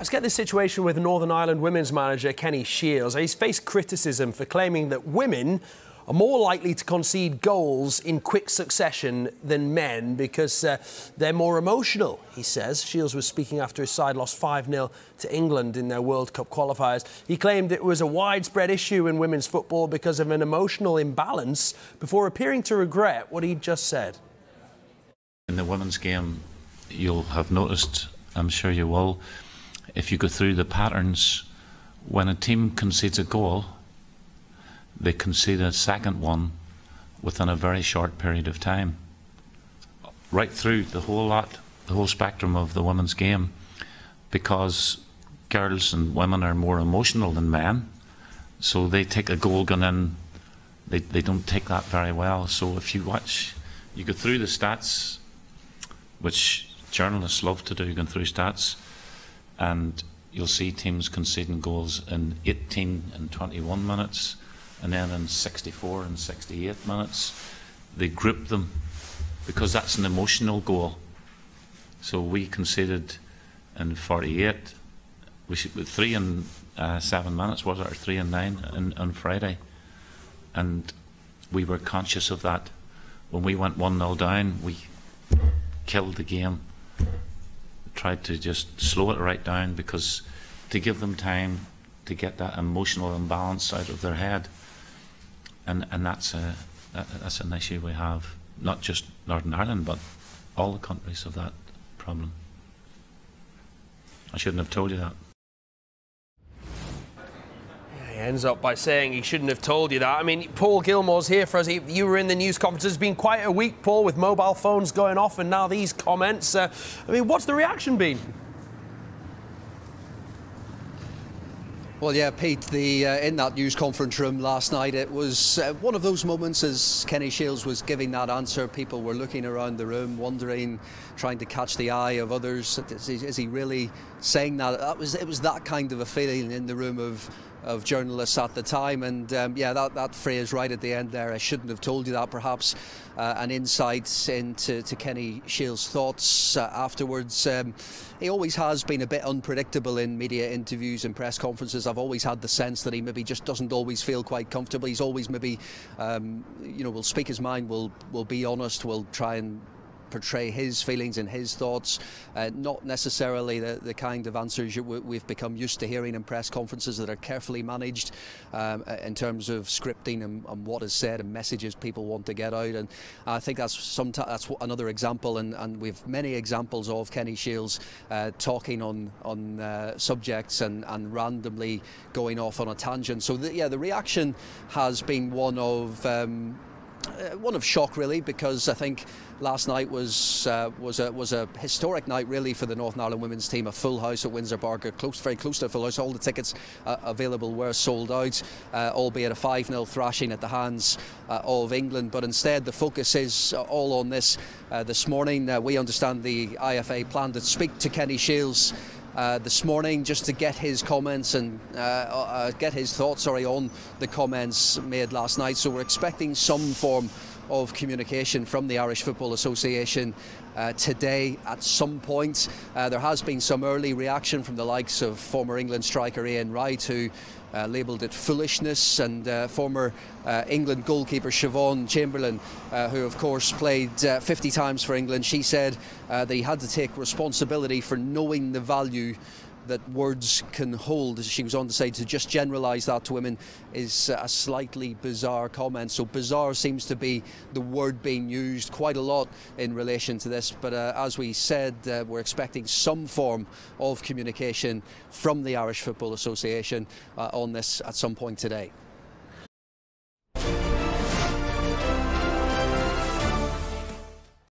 Let's get this situation with Northern Ireland women's manager Kenny Shiels. He's faced criticism for claiming that women are more likely to concede goals in quick succession than men because they're more emotional, he says. Shiels was speaking after his side lost 5-0 to England in their World Cup qualifiers. He claimed it was a widespread issue in women's football because of an emotional imbalance before appearing to regret what he'd just said. In the women's game, you'll have noticed, I'm sure you will, if you go through the patterns, when a team concedes a goal, they concede a second one within a very short period of time. Right through the whole spectrum of the women's game, because girls and women are more emotional than men, so they take a goal gun in, they don't take that very well. So if you watch, you go through the stats, which journalists love to do, going through stats, and you'll see teams conceding goals in 18 and 21 minutes, and then in 64 and 68 minutes. They group them because that's an emotional goal. So we conceded in 48, we should, 3 and 7 minutes, was it, or 3 and 9 on Friday. And we were conscious of that. When we went 1-0 down, we killed the game. Tried to just slow it right down because to give them time to get that emotional imbalance out of their head, and that's an issue we have, not just Northern Ireland but all the countries have that problem. I shouldn't have told you that. He ends up by saying he shouldn't have told you that. I mean, Paul Gilmore's here for us. You were in the news conference. It's been quite a week, Paul, with mobile phones going off and now these comments. I mean, what's the reaction been? Well, yeah, Pete, in that news conference room last night, it was one of those moments as Kenny Shiels was giving that answer. People were looking around the room, wondering, trying to catch the eye of others. Is he really saying that? It was that kind of a feeling in the room of journalists at the time. And yeah, that phrase right at the end there, I shouldn't have told you that, perhaps an insight into Kenny Shiels' thoughts afterwards. He always has been a bit unpredictable in media interviews and press conferences. I've always had the sense that he maybe just doesn't always feel quite comfortable. He's always maybe, you know, will speak his mind, will be honest, will try and portray his feelings and his thoughts, not necessarily the kind of answers we've become used to hearing in press conferences that are carefully managed in terms of scripting and what is said and messages people want to get out. And I think that's another example, and we've many examples of Kenny Shiels talking on subjects and randomly going off on a tangent. So the reaction has been one of shock, really, because I think last night was a historic night, really, for the Northern Ireland women's team. A full house at Windsor Barker, very close to a full house. All the tickets available were sold out, albeit a 5-0 thrashing at the hands of England. But instead, the focus is all on this. This morning, we understand the IFA planned to speak to Kenny Shiels this morning, just to get his comments and get his thoughts, sorry, on the comments made last night. So we're expecting some form of communication from the Irish Football Association today at some point. There has been some early reaction from the likes of former England striker Ian Wright, who labelled it foolishness, and former England goalkeeper Siobhan Chamberlain, who of course played 50 times for England. She said that he had to take responsibility for knowing the value that words can hold. As she was on to say, to just generalise that to women is a slightly bizarre comment. So bizarre seems to be the word being used quite a lot in relation to this. But as we said, we're expecting some form of communication from the Irish Football Association on this at some point today.